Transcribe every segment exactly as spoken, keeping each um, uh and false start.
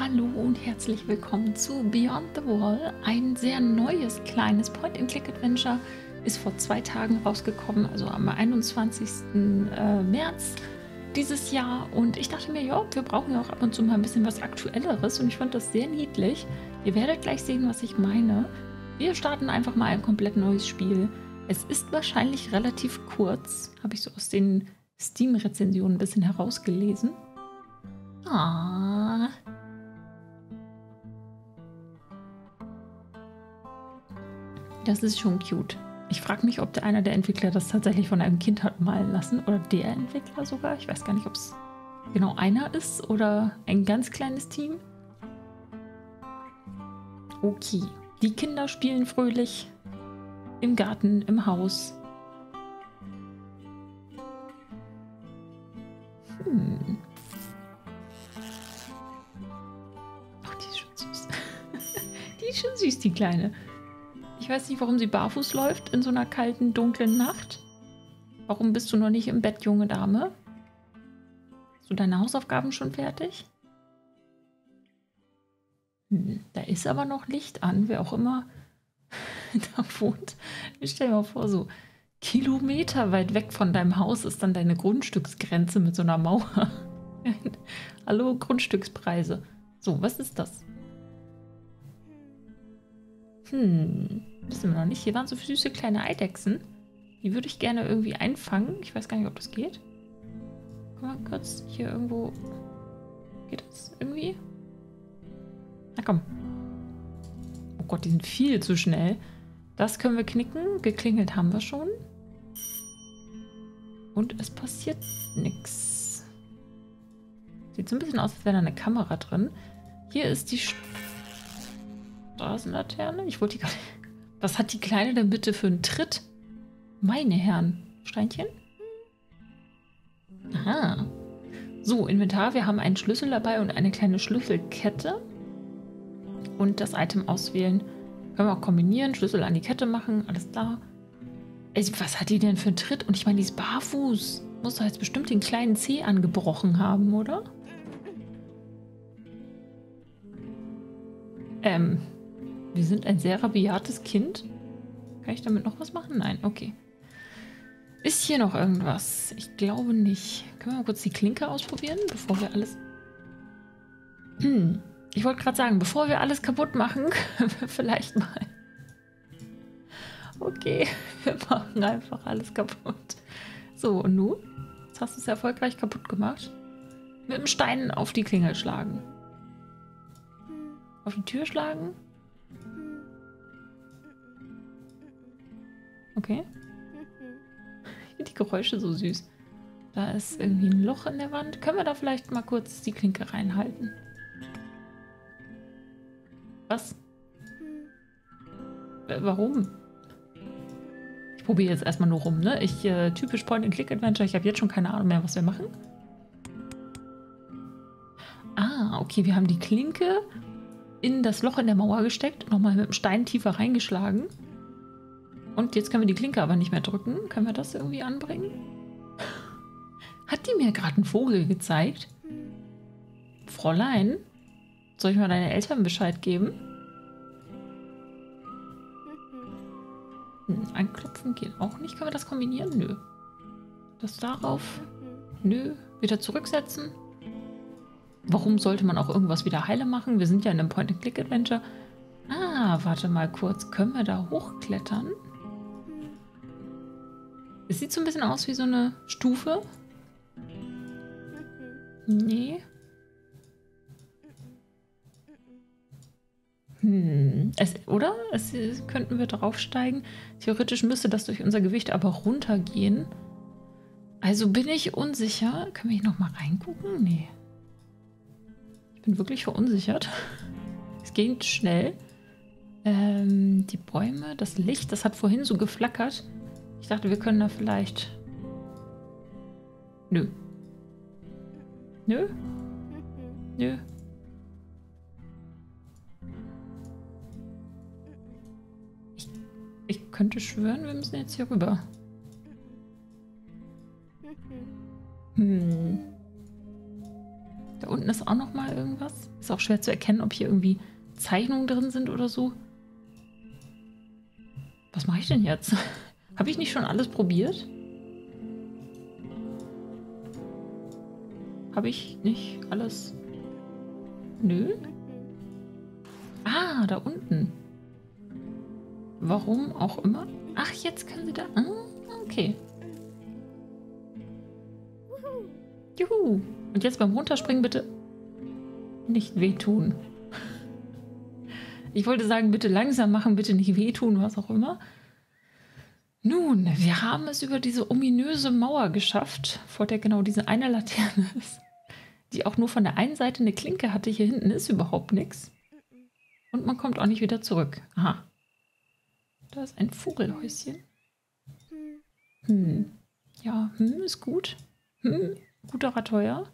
Hallo und herzlich willkommen zu Beyond the Wall. Ein sehr neues, kleines Point-and-Click-Adventure ist vor zwei Tagen rausgekommen, also am einundzwanzigsten März dieses Jahr. Und ich dachte mir, ja, wir brauchen ja auch ab und zu mal ein bisschen was Aktuelleres. Und ich fand das sehr niedlich. Ihr werdet gleich sehen, was ich meine. Wir starten einfach mal ein komplett neues Spiel. Es ist wahrscheinlich relativ kurz, habe ich so aus den Steam-Rezensionen ein bisschen herausgelesen. Ah... Das ist schon cute. Ich frage mich, ob der einer der Entwickler das tatsächlich von einem Kind hat malen lassen oder der Entwickler sogar. Ich weiß gar nicht, ob es genau einer ist oder ein ganz kleines Team. Okay, die Kinder spielen fröhlich im Garten, im Haus. Hm. Ach, die ist schon süß. Die ist schon süß, die Kleine. Ich weiß nicht, warum sie barfuß läuft in so einer kalten, dunklen Nacht. Warum bist du noch nicht im Bett, junge Dame? Hast du deine Hausaufgaben schon fertig? Hm, da ist aber noch Licht an, wer auch immer da wohnt. Ich stell mir mal vor, so Kilometer weit weg von deinem Haus ist dann deine Grundstücksgrenze mit so einer Mauer. Hallo, Grundstückspreise. So, was ist das? Hm. Wissen wir noch nicht. Hier waren so süße kleine Eidechsen. Die würde ich gerne irgendwie einfangen. Ich weiß gar nicht, ob das geht. Guck mal kurz. Hier irgendwo... Geht das irgendwie? Na komm. Oh Gott, die sind viel zu schnell. Das können wir knicken. Geklingelt haben wir schon. Und es passiert nichts. Sieht so ein bisschen aus, als wäre da eine Kamera drin. Hier ist die... St Straßenlaterne? Ich wollte die gerade... Was hat die Kleine denn bitte für einen Tritt? Meine Herren. Steinchen? Aha. So, Inventar. Wir haben einen Schlüssel dabei und eine kleine Schlüsselkette. Und das Item auswählen. Können wir auch kombinieren. Schlüssel an die Kette machen. Alles klar. Ey, was hat die denn für einen Tritt? Und ich meine, die ist barfuß. Muss doch jetzt bestimmt den kleinen Zeh angebrochen haben, oder? Ähm... Wir sind ein sehr rabiates Kind. Kann ich damit noch was machen? Nein, okay. Ist hier noch irgendwas? Ich glaube nicht. Können wir mal kurz die Klinke ausprobieren, bevor wir alles... Hm. Ich wollte gerade sagen, bevor wir alles kaputt machen, können wir vielleicht mal... Okay, wir machen einfach alles kaputt. So, und nun? Jetzt hast du es erfolgreich kaputt gemacht. Mit dem Stein auf die Klingel schlagen. Auf die Tür schlagen. Okay. Ich finde die Geräusche so süß. Da ist irgendwie ein Loch in der Wand. Können wir da vielleicht mal kurz die Klinke reinhalten? Was? Äh, warum? Ich probiere jetzt erstmal nur rum, ne? Ich, äh, typisch Point-and-Click-Adventure. Ich habe jetzt schon keine Ahnung mehr, was wir machen. Ah, okay. Wir haben die Klinke in das Loch in der Mauer gesteckt. Nochmal mit dem Stein tiefer reingeschlagen. Und jetzt können wir die Klinke aber nicht mehr drücken. Können wir das irgendwie anbringen? Hat die mir gerade einen Vogel gezeigt? Fräulein, soll ich mal deinen Eltern Bescheid geben? Hm, anklopfen geht auch nicht. Können wir das kombinieren? Nö. Das darauf? Nö. Wieder zurücksetzen? Warum sollte man auch irgendwas wieder heile machen? Wir sind ja in einem Point-and-Click-Adventure. Ah, warte mal kurz. Können wir da hochklettern? Es sieht so ein bisschen aus wie so eine Stufe. Nee. Hm. Es, oder? Es, es könnten wir draufsteigen. Theoretisch müsste das durch unser Gewicht aber runtergehen. Also bin ich unsicher. Können wir hier nochmal reingucken? Nee. Ich bin wirklich verunsichert. Es geht schnell. Ähm, die Bäume, das Licht, das hat vorhin so geflackert. Ich dachte, wir können da vielleicht... Nö. Nö? Nö. Ich, ich könnte schwören, wir müssen jetzt hier rüber. Hm. Da unten das auch nochmal irgendwas? Ist auch schwer zu erkennen, ob hier irgendwie Zeichnungen drin sind oder so. Was mache ich denn jetzt? Habe ich nicht schon alles probiert? Habe ich nicht alles? Nö. Ah, da unten. Warum auch immer. Ach, jetzt können sie da... Ah, okay. Juhu. Und jetzt beim Runterspringen bitte nicht wehtun. Ich wollte sagen, bitte langsam machen, bitte nicht wehtun, was auch immer. Nun, wir haben es über diese ominöse Mauer geschafft, vor der genau diese eine Laterne ist, die auch nur von der einen Seite eine Klinke hatte. Hier hinten ist überhaupt nichts. Und man kommt auch nicht wieder zurück. Aha. Da ist ein Vogelhäuschen. Hm. Ja, hm, ist gut. Hm, guter Rat teuer.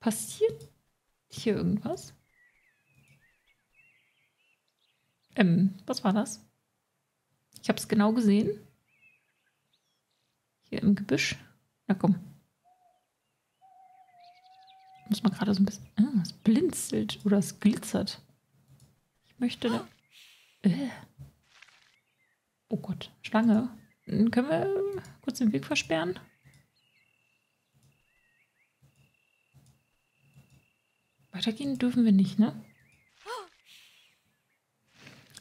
Passiert hier irgendwas? Ähm, was war das? Ich habe es genau gesehen. Hier im Gebüsch. Na komm. Muss man gerade so ein bisschen... Ah, es blinzelt oder es glitzert. Ich möchte da... Äh. Oh Gott, Schlange. Können wir kurz den Weg versperren? Weitergehen dürfen wir nicht, ne?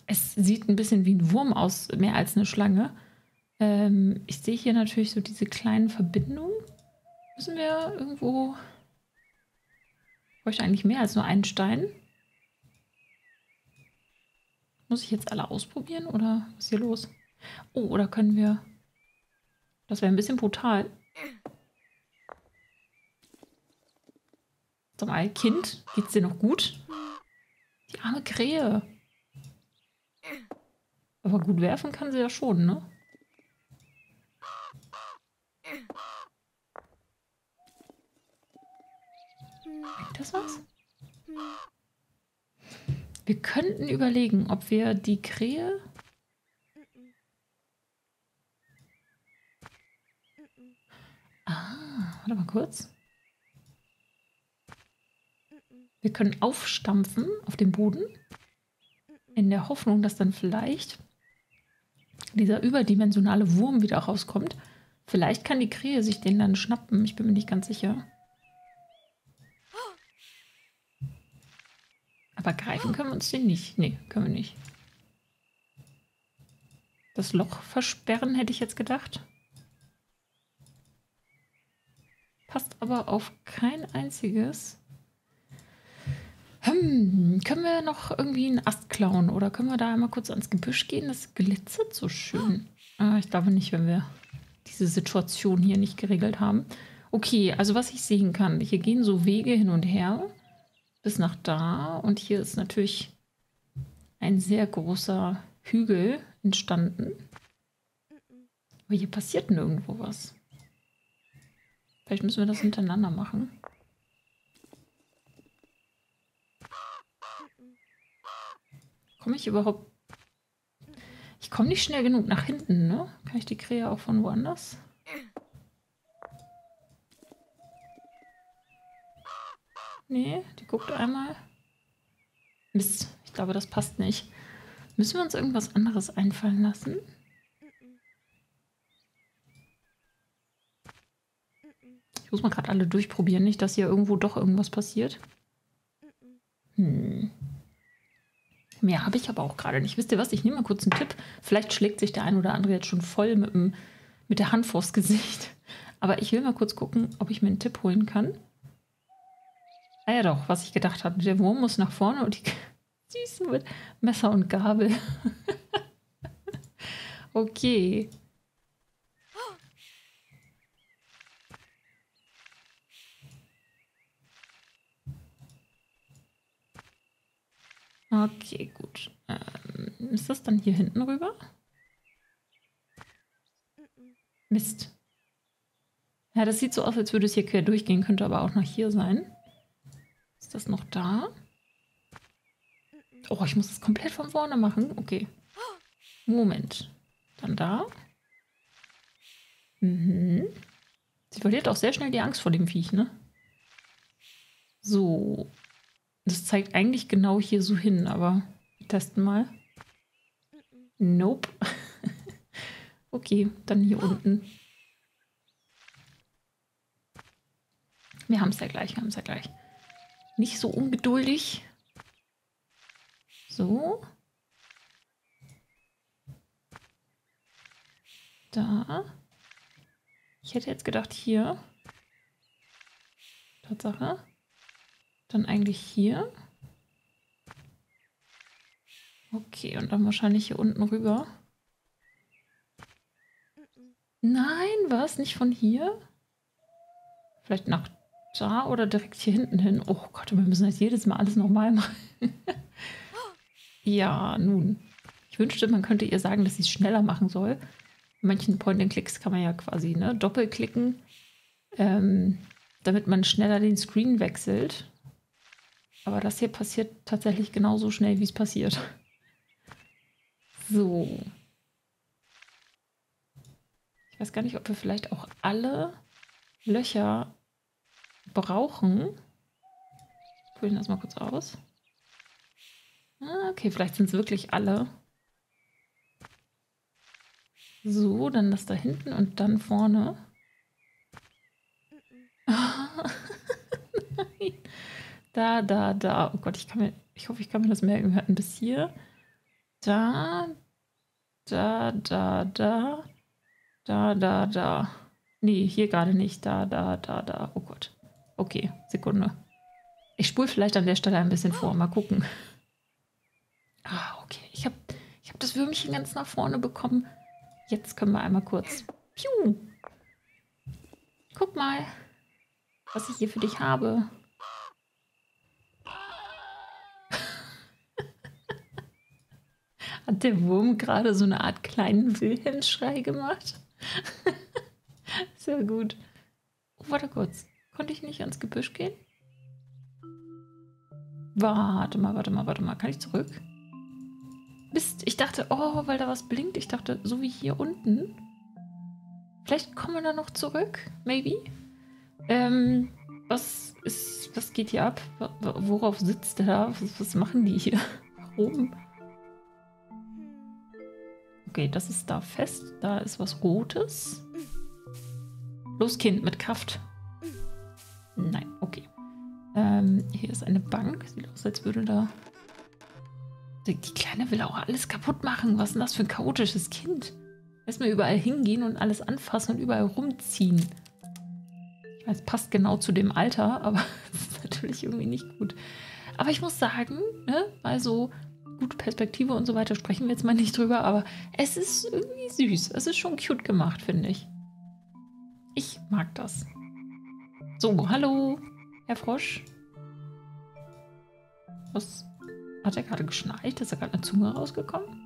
Es sieht ein bisschen wie ein Wurm aus, mehr als eine Schlange. Ähm, ich sehe hier natürlich so diese kleinen Verbindungen. Müssen wir irgendwo... Ich bräuchte eigentlich mehr als nur einen Stein. Muss ich jetzt alle ausprobieren oder was ist hier los? Oh, oder können wir... Das wäre ein bisschen brutal. Sag mal, Kind, geht's dir noch gut? Die arme Krähe. Aber gut werfen kann sie ja schon, ne? Bringt das was? Wir könnten überlegen, ob wir die Krähe... Ah, warte mal kurz. Wir können aufstampfen auf dem Boden. In der Hoffnung, dass dann vielleicht dieser überdimensionale Wurm wieder rauskommt. Vielleicht kann die Krähe sich den dann schnappen. Ich bin mir nicht ganz sicher. Aber greifen können wir uns den nicht. Nee, können wir nicht. Das Loch versperren, hätte ich jetzt gedacht. Passt aber auf kein einziges. Hm, können wir noch irgendwie einen Ast klauen? Oder können wir da einmal kurz ans Gebüsch gehen? Das glitzert so schön. Ah, ich glaube nicht, wenn wir diese Situation hier nicht geregelt haben. Okay, also was ich sehen kann. Hier gehen so Wege hin und her. Bis nach da. Und hier ist natürlich ein sehr großer Hügel entstanden. Aber hier passiert nirgendwo was. Vielleicht müssen wir das hintereinander machen. Komme ich überhaupt... Ich komme nicht schnell genug nach hinten, ne? Kann ich die Krähe auch von woanders? Nee, die guckt einmal. Mist, ich glaube, das passt nicht. Müssen wir uns irgendwas anderes einfallen lassen? Ich muss mal gerade alle durchprobieren, nicht, dass hier irgendwo doch irgendwas passiert. Hm... Mehr habe ich aber auch gerade nicht. Wisst ihr was? Ich nehme mal kurz einen Tipp. Vielleicht schlägt sich der ein oder andere jetzt schon voll mit, dem, mit der Hand vors Gesicht. Aber ich will mal kurz gucken, ob ich mir einen Tipp holen kann. Ah ja doch, was ich gedacht hatte. Der Wurm muss nach vorne und die Süßen mit Messer und Gabel. Okay. Okay, gut. Ähm, ist das dann hier hinten rüber? Mist. Ja, das sieht so aus, als würde es hier quer durchgehen, könnte aber auch noch hier sein. Ist das noch da? Oh, ich muss das komplett von vorne machen. Okay. Moment. Dann da. Mhm. Sie verliert auch sehr schnell die Angst vor dem Viech, ne? So. Das zeigt eigentlich genau hier so hin, aber wir testen mal. Nope. Okay, dann hier unten. Wir haben es ja gleich, wir haben es ja gleich. Nicht so ungeduldig. So. Da. Ich hätte jetzt gedacht, hier. Tatsache. Dann eigentlich hier. Okay, und dann wahrscheinlich hier unten rüber. Nein, was? Nicht von hier? Vielleicht nach da oder direkt hier hinten hin? Oh Gott, wir müssen jetzt jedes Mal alles nochmal machen. Ja, nun. Ich wünschte, man könnte ihr sagen, dass sie es schneller machen soll. In manchen Point-and-Clicks kann man ja quasi ne, doppelklicken, ähm, damit man schneller den Screen wechselt. Aber das hier passiert tatsächlich genauso schnell, wie es passiert. So. Ich weiß gar nicht, ob wir vielleicht auch alle Löcher brauchen. Ich probiere das mal kurz aus. Okay, vielleicht sind es wirklich alle. So, dann das da hinten und dann vorne. Nein. Da, da, da. Oh Gott, ich kann mir, ich hoffe, ich kann mir das merken. Wir hatten bis hier. Da, da, da, da. Da, da, da. Nee, hier gerade nicht. Da, da, da, da. Oh Gott. Okay, Sekunde. Ich spule vielleicht an der Stelle ein bisschen vor. Mal gucken. Ah, okay. Ich habe ich hab das Würmchen ganz nach vorne bekommen. Jetzt können wir einmal kurz... Piu! Guck mal, was ich hier für dich habe. Hat der Wurm gerade so eine Art kleinen Wilhelmsschrei gemacht? Sehr gut. Oh, warte kurz. Konnte ich nicht ans Gebüsch gehen? Warte mal, warte mal, warte mal. Kann ich zurück? Mist, ich dachte, oh, weil da was blinkt. Ich dachte, so wie hier unten. Vielleicht kommen wir da noch zurück? Maybe? Ähm, was ist, was geht hier ab? Worauf sitzt der da? Was machen die hier? Warum? Okay, das ist da fest. Da ist was Rotes. Los, Kind, mit Kraft. Nein, okay. Ähm, hier ist eine Bank. Sieht aus, als würde da... Die Kleine will auch alles kaputt machen. Was ist denn das für ein chaotisches Kind? Erstmal überall hingehen und alles anfassen und überall rumziehen. Ich weiß, passt genau zu dem Alter, aber das ist natürlich irgendwie nicht gut. Aber ich muss sagen, ne, weil so... Gute Perspektive und so weiter, sprechen wir jetzt mal nicht drüber, aber es ist irgendwie süß. Es ist schon cute gemacht, finde ich. Ich mag das. So, hallo, Herr Frosch. Was? Hat er gerade geschnarcht? Ist da gerade eine Zunge rausgekommen?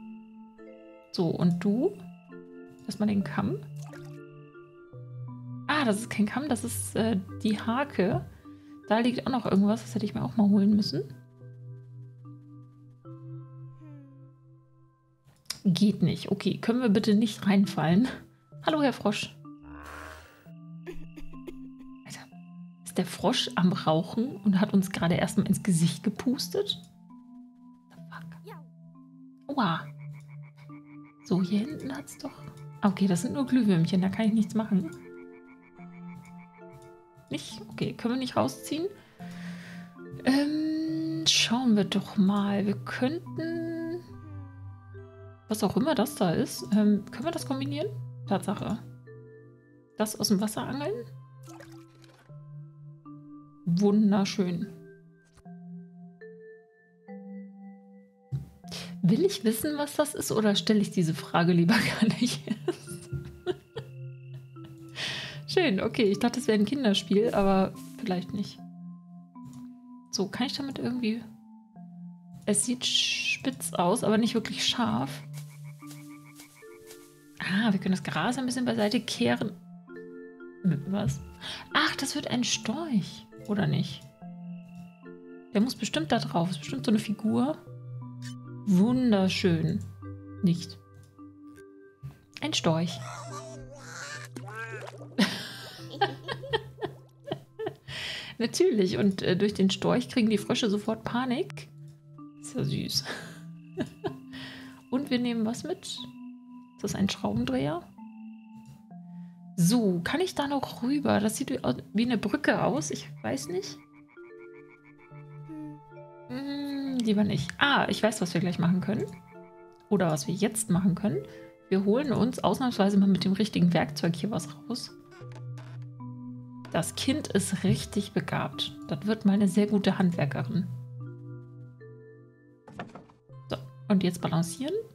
So, und du? Lass mal den Kamm. Ah, das ist kein Kamm, das ist äh, die Hake. Da liegt auch noch irgendwas, das hätte ich mir auch mal holen müssen. Geht nicht. Okay, können wir bitte nicht reinfallen? Hallo, Herr Frosch. Alter, ist der Frosch am Rauchen und hat uns gerade erstmal ins Gesicht gepustet? Fuck. Aua. So, hier hinten hat's doch... Okay, das sind nur Glühwürmchen, da kann ich nichts machen. Nicht? Okay, können wir nicht rausziehen? Ähm, schauen wir doch mal. Wir könnten... Was auch immer das da ist. Ähm, können wir das kombinieren? Tatsache. Das aus dem Wasser angeln? Wunderschön. Will ich wissen, was das ist, oder stelle ich diese Frage lieber gar nicht erst? Schön, okay. Ich dachte, es wäre ein Kinderspiel, aber vielleicht nicht. So, kann ich damit irgendwie... Es sieht spitz aus, aber nicht wirklich scharf. Ah, wir können das Gras ein bisschen beiseite kehren. Was? Ach, das wird ein Storch, oder nicht? Der muss bestimmt da drauf. Ist bestimmt so eine Figur. Wunderschön. Nicht. Ein Storch. Natürlich. Und äh, durch den Storch kriegen die Frösche sofort Panik. Ist ja süß. Und wir nehmen was mit? Ist das ein Schraubendreher? So, kann ich da noch rüber? Das sieht wie eine Brücke aus. Ich weiß nicht. Hm, lieber nicht. Ah, ich weiß, was wir gleich machen können. Oder was wir jetzt machen können. Wir holen uns ausnahmsweise mal mit dem richtigen Werkzeug hier was raus. Das Kind ist richtig begabt. Das wird mal eine sehr gute Handwerkerin. So, und jetzt balancieren.